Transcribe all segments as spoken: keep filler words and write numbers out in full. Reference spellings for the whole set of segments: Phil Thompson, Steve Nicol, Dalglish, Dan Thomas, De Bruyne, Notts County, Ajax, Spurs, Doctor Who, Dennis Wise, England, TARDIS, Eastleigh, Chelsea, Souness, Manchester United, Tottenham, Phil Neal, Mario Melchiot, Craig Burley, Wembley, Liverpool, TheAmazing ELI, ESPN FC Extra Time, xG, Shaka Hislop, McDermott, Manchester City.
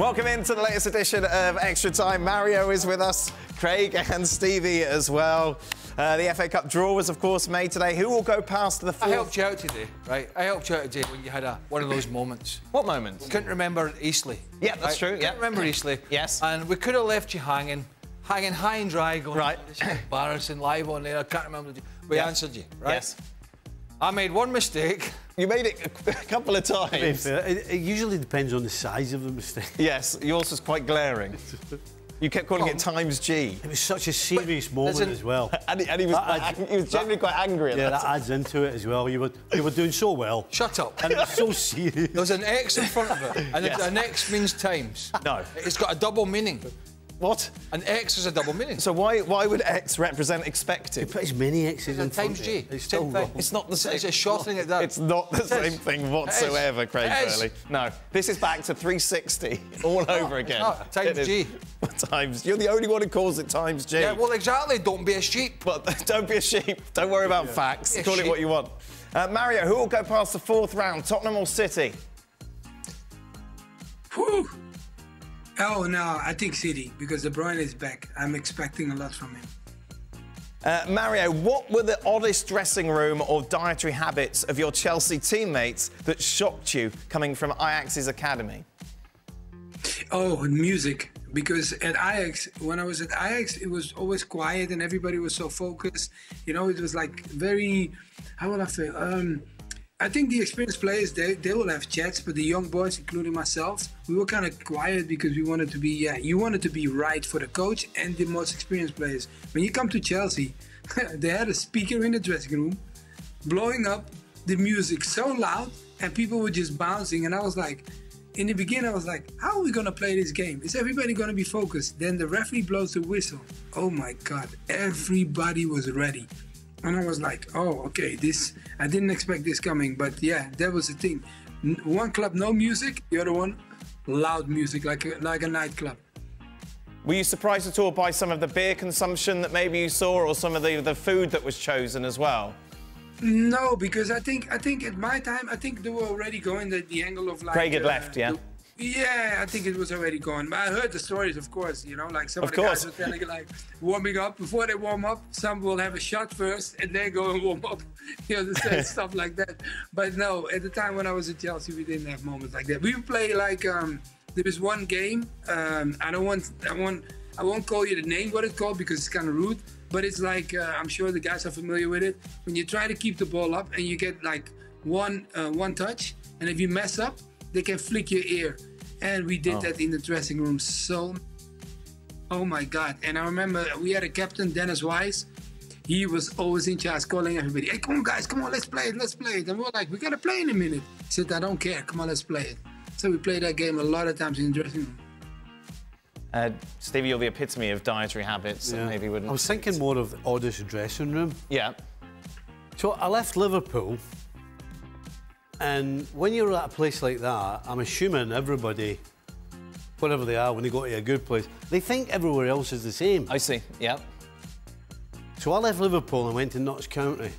Welcome into the latest edition of Extra Time. Mario is with us, Craig and Stevie as well. Uh, the F A Cup draw was, of course, made today. Who will go past the fourth? I helped you out today, right? I helped you out today when you had a, one of those moments. What moments? Couldn't remember Eastleigh. Yeah, that's right? True. Couldn't yeah. remember Eastleigh. Yes. And we could have left you hanging, hanging high and dry, going, right. Oh, this is embarrassing, live on there, I can't remember. We yes. answered you, right? Yes. I made one mistake. You made it a couple of times. It, it usually depends on the size of the mistake. Yes, yours was quite glaring. You kept calling oh. it times G. It was such a serious but moment an, as well. And, and he was, adds, he was generally that, quite angry at yeah, that. Yeah, that adds into it as well. You were, you were doing so well. Shut up. And it was so serious. There was an X in front of it, and yes. an X means times. No. It's got a double meaning. What? An X is a double meaning. So why why would X represent expected? You put as many X's in times G. It's still wrong. It's not the same. It's a shortening it down. It's not the same thing whatsoever, Craig Burley. No, this is back to three sixty all over again. Times G. Times. You're the only one who calls it times G. Yeah, well, exactly. Don't be a sheep. But don't be a sheep. Don't worry about facts. Call it what you want. Uh, Mario, who will go past the fourth round? Tottenham or City? Whew. Oh, no, I think City, because De Bruyne is back. I'm expecting a lot from him. Uh, Mario, what were the oddest dressing room or dietary habits of your Chelsea teammates that shocked you coming from Ajax's academy? Oh, music. Because at Ajax, when I was at Ajax, it was always quiet and everybody was so focused. You know, it was like very, how would I say, um... I think the experienced players, they, they will have chats, but the young boys, including myself, we were kind of quiet because we wanted to be, yeah, you wanted to be right for the coach and the most experienced players. When you come to Chelsea, they had a speaker in the dressing room, blowing up the music so loud, and people were just bouncing, and I was like, in the beginning, I was like, how are we going to play this game? Is everybody going to be focused? Then the referee blows the whistle. Oh my God, everybody was ready. And I was like, oh, okay, this, I didn't expect this coming, but yeah, that was the thing. One club, no music, the other one, loud music, like a, like a nightclub. Were you surprised at all by some of the beer consumption that maybe you saw, or some of the, the food that was chosen as well? No, because I think, I think at my time, I think they were already going the, the angle of like... Craig had uh, left, yeah? The, yeah, I think it was already gone. But I heard the stories, of course, you know, like some of, of the guys were telling, like, warming up. Before they warm up, some will have a shot first and then go and warm up, you understand, stuff like that. But no, at the time when I was at Chelsea, we didn't have moments like that. We play like, um, there is one game, um, I don't want, I want, I won't call you the name what it's called because it's kind of rude, but it's like, uh, I'm sure the guys are familiar with it. When you try to keep the ball up and you get like one, uh, one touch, and if you mess up, they can flick your ear. And we did oh. that in the dressing room. So, oh my God. And I remember we had a captain, Dennis Wise. He was always in charge, calling everybody, hey, come on, guys, come on, let's play it, let's play it. And we were like, we got to play in a minute. He said, I don't care, come on, let's play it. So we played that game a lot of times in the dressing room. Uh, Stevie, you're the epitome of dietary habits yeah. that maybe wouldn't... I was thinking more of the oddest dressing room. Yeah. So I left Liverpool. And when you're at a place like that, I'm assuming everybody, wherever they are, when they go to a good place, they think everywhere else is the same. I see, yeah. So I left Liverpool and went to Notts County.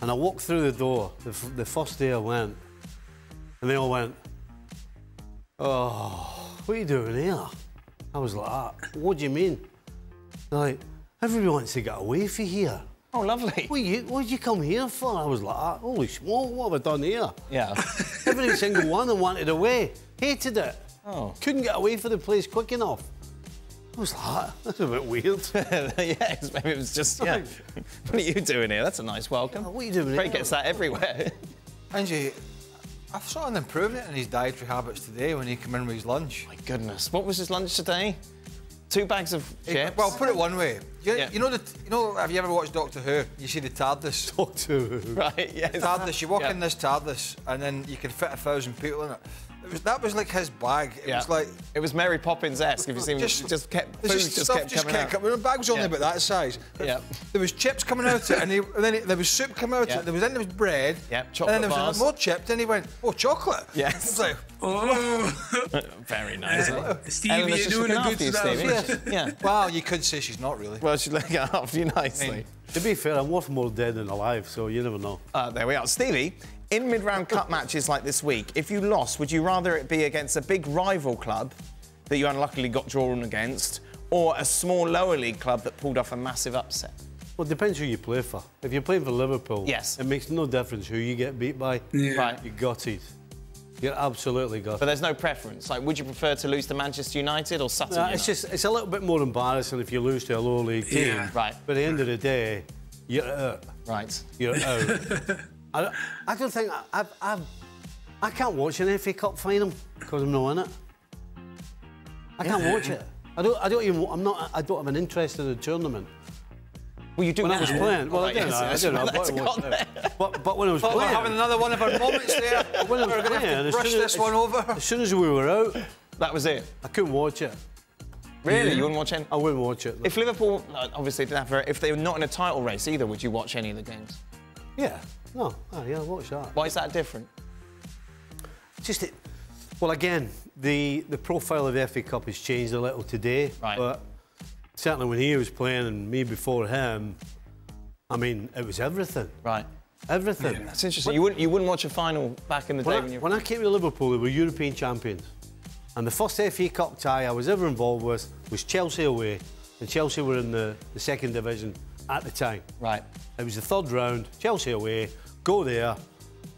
And I walked through the door, the, f the first day I went, and they all went, oh, what are you doing here? I was like, ah, what do you mean? They're like, everybody wants to get away from here. Oh, lovely. What did you, you come here for? I was like, ah, holy smoke, what have I done here? Yeah. Every single one I wanted away. Hated it. Oh. Couldn't get away from the place quick enough. I was like, ah, that's a bit weird. yeah, maybe it was just, yeah. What are you doing here? That's a nice welcome. Yeah, what are you doing Craig here? Craig gets that everywhere. Angie, I saw an improvement in his dietary habits today when he came in with his lunch. My goodness. What was his lunch today? Two bags of chips. Well, put it one way. You, yeah. you know, the, you know. Have you ever watched Doctor Who? You see the TARDIS. Doctor Who. Right. Yes. The TARDIS. You walk yeah. in this TARDIS, and then you can fit a thousand people in it. It was that was like his bag. It yeah. was like it was Mary Poppins-esque. If you see, just, just kept food just, just kept just coming kept out. The bag was only yeah. about that size. Yeah. There was chips coming out of it, and, he, and then he, there was soup coming out of yeah. it. There was then there was bread. Yeah. Chocolate and then there was bars. More chips. Then he went, oh, chocolate. Yes. I was like, oh. Very nice. Uh, Stevie, you're doing a good stuff. Yeah. yeah. Wow, you could say she's not really. Well, she's looking after you nicely. I mean, to be fair, I'm worth more dead than alive, so you never know. Uh, there we are. Stevie, in mid-round cup matches like this week, if you lost, would you rather it be against a big rival club that you unluckily got drawn against, or a small lower league club that pulled off a massive upset? Well, it depends who you play for. If you're playing for Liverpool, yes, it makes no difference who you get beat by. Yeah. Right. You're gutted. You're absolutely gutted. But there's no preference. Like, would you prefer to lose to Manchester United or Sutton? No, it's just, it's a little bit more embarrassing if you lose to a lower league team. Yeah. Right. But at the end of the day, you're out. Right. You're out. I, don't, I don't think I've, I've I can't watch an F A Cup final because I'm not in it. I can't yeah. watch it. I don't. I don't even. I'm not. I don't have an interest in the tournament. Well, you do when now. I was playing. Well, oh, I didn't. I didn't. I didn't. But but when I was well, playing, we're having another one of our moments there. When I was we're going to have to brush this as, one over. As soon as we were out, that was it. I couldn't watch it. Really? Yeah. You wouldn't watch any? I wouldn't watch it. Though. If Liverpool, obviously, didn't have to, if they were not in a title race either, would you watch any of the games? Yeah. No. Oh, yeah, I watch that. Why is that different? Just it. Well, again, the the profile of the F A Cup has changed a little today. Right. But certainly when he was playing and me before him, I mean, it was everything. Right. Everything. Yeah, that's interesting. When, you, wouldn't, you wouldn't watch a final back in the when day I, when you were... When I came to Liverpool, they were European champions. And the first F A Cup tie I was ever involved with was Chelsea away. And Chelsea were in the, the second division at the time. Right. It was the third round, Chelsea away, go there,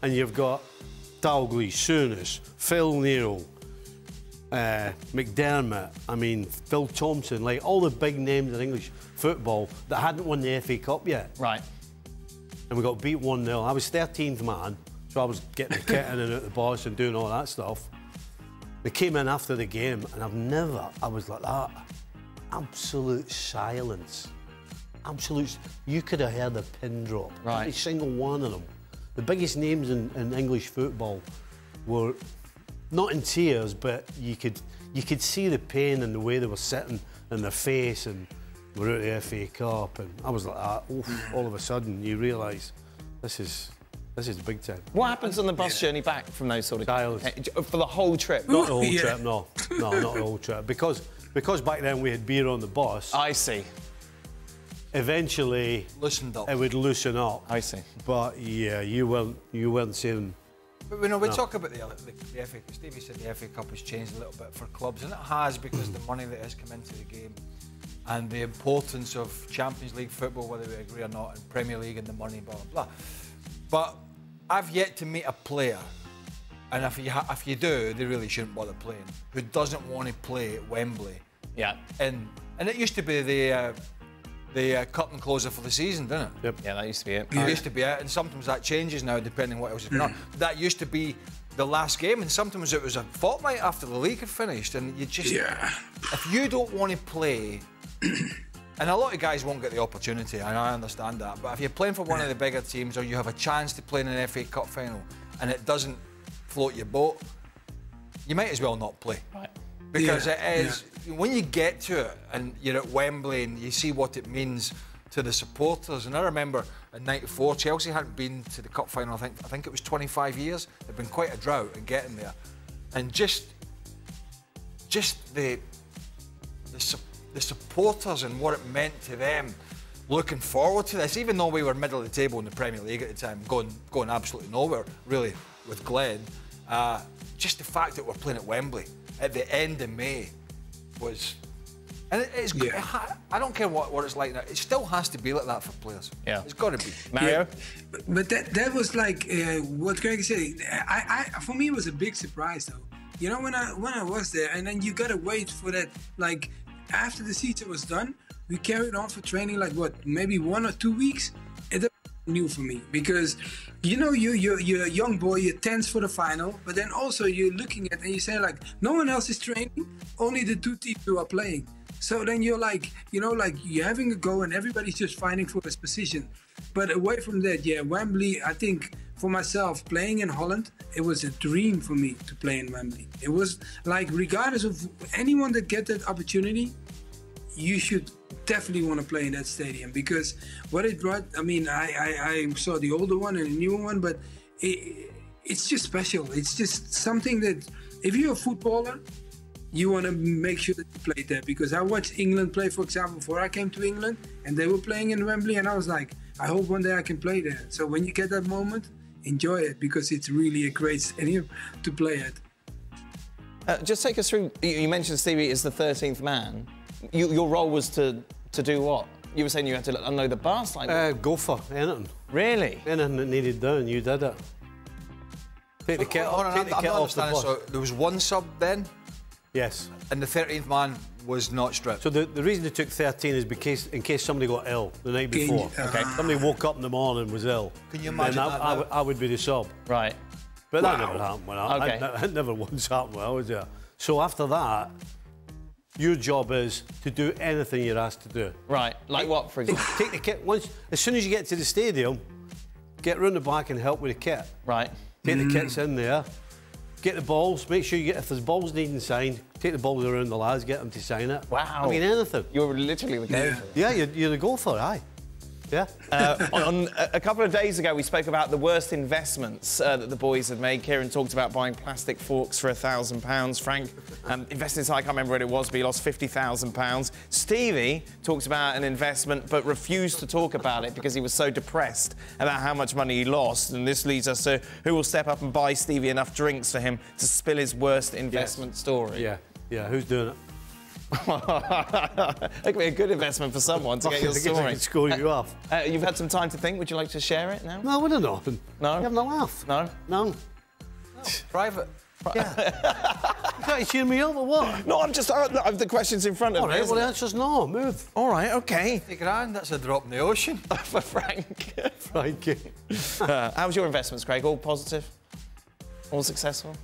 and you've got Dalglish, Souness, Phil Neal, Uh, McDermott, I mean, Phil Thompson, like all the big names in English football that hadn't won the F A Cup yet. Right. And we got beat one nil. I was thirteenth man, so I was getting the kit in and out the boss and doing all that stuff. They came in after the game, and I've never, I was like that. Absolute silence. Absolute, you could have heard a pin drop. Right. Every single one of them. The biggest names in, in English football were not in tears, but you could you could see the pain and the way they were sitting in their face, and we're out of the F A Cup, and I was like that. Oof, all of a sudden, you realise this is this is big time. What happens on the bus yeah. journey back from those sort of Silence. For the whole trip? Not the whole yeah. trip, no, no, not the whole trip, because because back then we had beer on the bus. I see. Eventually, loosened up. It would loosen up. I see. But yeah, you weren't you weren't saying. But we know we no. talk about the, the, the F A Cup. Stevie said the F A Cup has changed a little bit for clubs, and it has because the money that has come into the game and the importance of Champions League football, whether we agree or not, and Premier League and the money, blah, blah, blah. But I've yet to meet a player, and if you, ha if you do, they really shouldn't bother playing, who doesn't want to play at Wembley. Yeah. And, and it used to be the... Uh, the uh, cut and closer for the season, didn't it? Yep. Yeah, that used to be it. It used to be it, and sometimes that changes now, depending on what else is going on. That used to be the last game, and sometimes it was a fortnight after the league had finished, and you just... Yeah. If you don't want to play... and a lot of guys won't get the opportunity, and I understand that, but if you're playing for one of the bigger teams or you have a chance to play in an F A Cup final and it doesn't float your boat, you might as well not play. Right. Because yeah, it is, yeah. when you get to it and you're at Wembley and you see what it means to the supporters. And I remember in ninety-four, Chelsea hadn't been to the cup final, I think I think it was twenty-five years. There'd been quite a drought in getting there. And just just the, the, su the supporters and what it meant to them looking forward to this, even though we were middle of the table in the Premier League at the time, going, going absolutely nowhere, really, with Glenn. Uh, just the fact that we're playing at Wembley at the end of May was... And it, it's... Yeah. I don't care what, what it's like now. It still has to be like that for players. Yeah. It's got to be. Mario? Yeah. But, but that, that was like uh, what Craig said. I, I, for me, it was a big surprise, though. You know, when I, when I was there, and then you got to wait for that, like, after the season was done, we carried on for training, like, what, maybe one or two weeks? It was new for me, because, you know, you, you're, you're a young boy, you're tense for the final, but then also you're looking at and you say, like, no one else is training, only the two teams who are playing. So then you're like, you know, like you're having a go and everybody's just fighting for his position. But away from that, yeah, Wembley, I think for myself, playing in Holland, it was a dream for me to play in Wembley. It was like, regardless of anyone that gets that opportunity, you should definitely want to play in that stadium, because what it brought, I mean, I, I, I saw the older one and the newer one, but it, it's just special. It's just something that if you're a footballer, you want to make sure that you play there, because I watched England play, for example, before I came to England, and they were playing in Wembley, and I was like, I hope one day I can play there. So when you get that moment, enjoy it, because it's really a great stadium to play at. Uh, just take us through. You mentioned Stevie is the thirteenth man. You, your role was to to do what? You were saying you had to unload the bus, like uh, go for anything. Really? Anything that needed doing, you did it. Take the kit off the bus. So there was one sub then. Yes. And the thirteenth man was not stripped. So the, the reason they took thirteen is because in case somebody got ill the night before. You, okay. Somebody woke up in the morning and was ill. Can you imagine that? I, I, I would be the sub. Right. But wow. That never happened when I... Okay. I, that never once happened when I was there. So after that, your job is to do anything you're asked to do. Right. Like take, what, for example? Take, take the kit. Once, as soon as you get to the stadium, get round the back and help with the kit. Right. Take mm. the kits in there. Get the balls, make sure you get, if there's balls needing signed, take the balls around the lads, get them to sign it. Wow. I mean, anything. You're literally the gopher. Yeah, yeah you're, you're the gopher, aye. Yeah. Uh, on, a couple of days ago, we spoke about the worst investments uh, that the boys had made. Kieran talked about buying plastic forks for a thousand pounds. Frank um, invested in, I can't remember what it was, but he lost fifty thousand pounds. Stevie talked about an investment but refused to talk about it because he was so depressed about how much money he lost. And this leads us to who will step up and buy Stevie enough drinks for him to spill his worst investment yes. story. Yeah, yeah, who's doing it? That could be a good investment for someone to get your story. I could score you off. Uh, you've had some time to think. Would you like to share it now? No, I wouldn't often. No? You haven't laughed. No? No. no. Private. Yeah. You trying to cheer me up or what? No, I'm just... I have the question's in front of me. All right, well, the answer's no. Move. All right, OK. fifty grand, that's a drop in the ocean. For Frank. Frankie. Uh, how was your investments, Craig? All positive? All successful?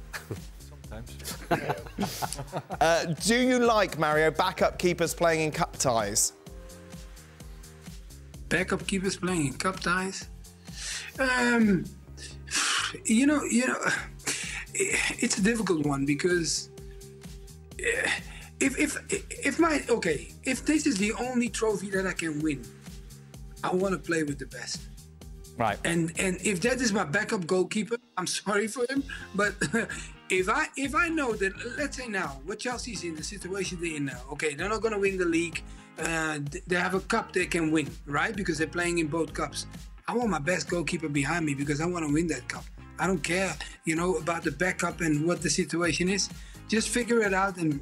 uh, do you like, Mario, backup keepers playing in cup ties? Backup keepers playing in cup ties? Um, you know, you know, it's a difficult one because if if if my okay, if this is the only trophy that I can win, I want to play with the best. Right. And and if that is my backup goalkeeper, I'm sorry for him, but. If I if I know that, let's say now, what Chelsea's in, the situation they're in now, okay, they're not going to win the league. Uh, they have a cup they can win, right? Because they're playing in both cups. I want my best goalkeeper behind me because I want to win that cup. I don't care, you know, about the backup and what the situation is. Just figure it out and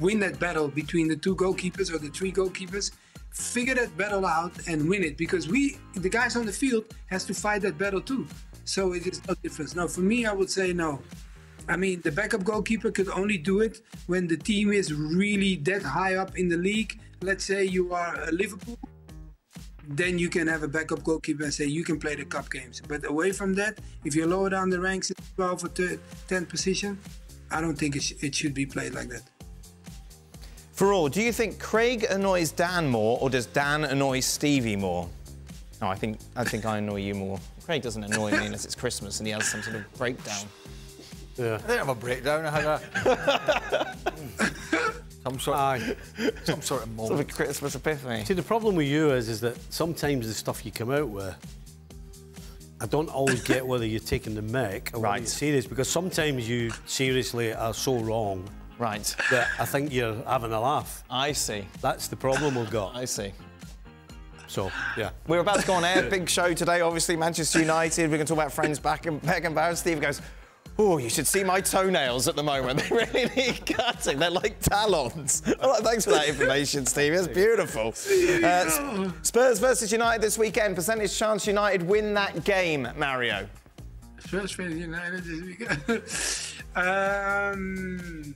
win that battle between the two goalkeepers or the three goalkeepers. Figure that battle out and win it because we, the guys on the field, has to fight that battle too. So it is no difference. Now, for me, I would say no. I mean, the backup goalkeeper could only do it when the team is really that high up in the league. Let's say you are Liverpool, then you can have a backup goalkeeper and say you can play the cup games. But away from that, if you're lower down the ranks in twelve or tenth position, I don't think it, sh it should be played like that. For all, do you think Craig annoys Dan more or does Dan annoy Stevie more? No, I think I think I annoy you more. Craig doesn't annoy me unless it's Christmas and he has some sort of breakdown. Yeah. I didn't have a breakdown, I had a... some, sort of, some sort of moment. Sort of a Christmas epiphany. See, the problem with you is, is that sometimes the stuff you come out with, I don't always get whether you're taking the mic or right. whether you're serious, because sometimes you seriously are so wrong right. that I think you're having a laugh. I see. That's the problem we've got. I see. So, yeah. We're about to go on air, big show today, obviously, Manchester United. We're going to talk about Frank's back and back and Barry. Steve goes... Oh, you should see my toenails at the moment. They really need cutting. They're like talons. All right, thanks for that information, Steve. That's beautiful. Uh, Spurs versus United this weekend. Percentage chance United win that game, Mario? Spurs versus United this weekend. um,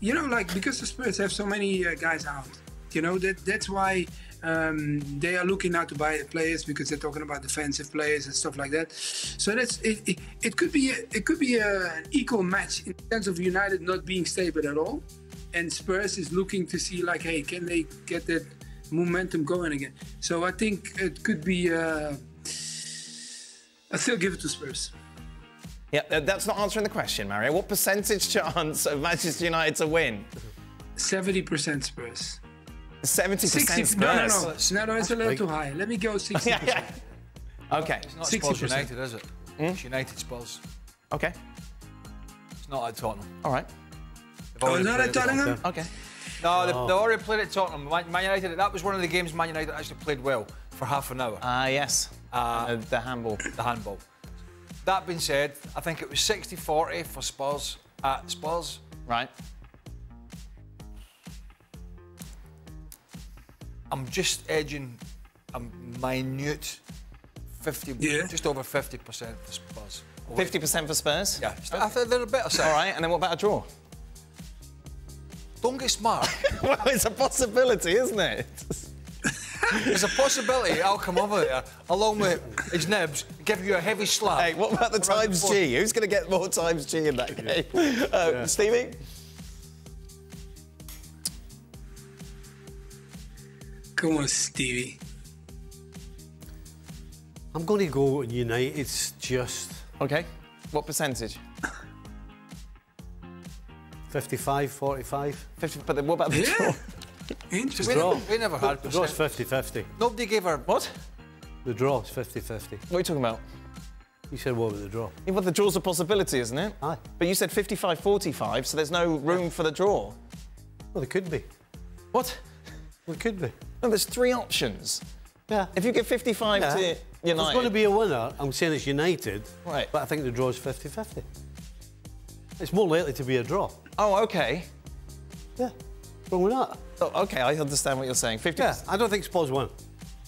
you know, like, because the Spurs have so many uh, guys out, you know, that that's why... Um, they are looking now to buy players because they're talking about defensive players and stuff like that. So that's it. It, it could be a, it could be a, an equal match in terms of United not being stable at all, and Spurs is looking to see like, hey, can they get that momentum going again? So I think it could be. Uh, I still give it to Spurs. Yeah, that's not answering the question, Mario. What percentage chance of Manchester United to win? Seventy percent Spurs. seventy percent Spurs. No, no, no. No, no, it's a little too high. Let me go sixty percent. yeah, yeah. OK. It's not Spurs United, is it? Hmm? It's United Spurs. OK. It's not at Tottenham. All right. Oh, not at Tottenham? OK. No, they, they already played at Tottenham. Man, Man United, that was one of the games Man United actually played well for half an hour. Ah, uh, yes. Uh, uh, the handball. The handball. That being said, I think it was sixty forty for Spurs at Spurs. Right. I'm just edging a minute fifty, yeah. just over fifty percent for Spurs. fifty percent for Spurs? Yeah. Okay. I think they're a better set. All right, and then what about a draw? Don't get smart. Well, it's a possibility, isn't it? There's a possibility I'll come over there, along with his nibs, give you a heavy slap. Hey, what about the times G? Who's going to get more times G in that game? Yeah. Uh, yeah. Stevie? Come on, Stevie. I'm going to go United's just... OK. What percentage? fifty-five, forty-five. fifty, but then what about the yeah. draw? Interesting. We, draw. Never, we never had... The draw's fifty fifty. Nobody gave her... What? The draw's fifty fifty. What are you talking about? You said what was the draw? Yeah, well, the draw's a possibility, isn't it? Aye. But you said fifty-five forty-five, so there's no room yeah. for the draw. Well, there could be. What? Well, there could be. No, there's three options. Yeah. If you give fifty-five yeah. to United... If there's going to be a winner, I'm saying it's United, right. but I think the draw's fifty fifty. It's more likely to be a draw. Oh, OK. Yeah. Well, we're not. Oh, OK, I understand what you're saying. fifty percent. Yeah, I don't think Spurs won.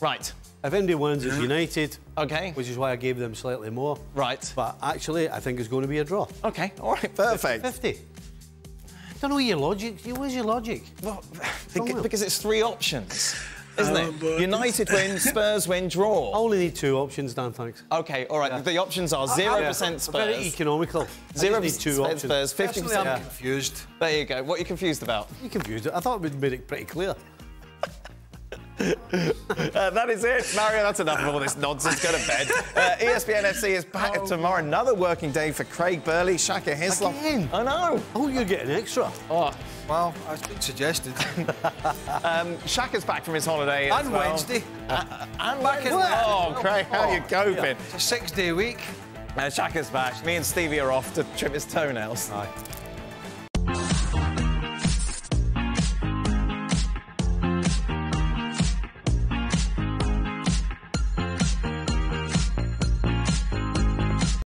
Right. If Indy wins, it's United. OK. Which is why I gave them slightly more. Right. But actually, I think it's going to be a draw. OK, all right, perfect. fifty fifty. I don't know your logic. Where's your logic? Well, because, because it's three options, isn't it? Um, United win, Spurs win, draw. I only need two options, Dan, thanks. OK, all right, yeah. the options are zero percent yeah. Spurs. Very economical. zero percent Spurs, fifty percent. I'm yeah. confused. There you go. What are you confused about? You confused it. I thought we'd made it pretty clear. uh, that is it. Mario, that's enough of all this nonsense. Go to bed. Uh, E S P N F C is back oh, tomorrow. Another working day for Craig Burley, Shaka Hislop. Again? I know. Oh, you're getting extra. Oh. Well, I was being suggested. um, Shaka's back from his holiday as And well. Wednesday. Uh, and back in Wednesday. Oh, Craig, how are you coping? Yeah. It's a six-day week. Uh, Shaka's back. Me and Stevie are off to trim his toenails. Aye.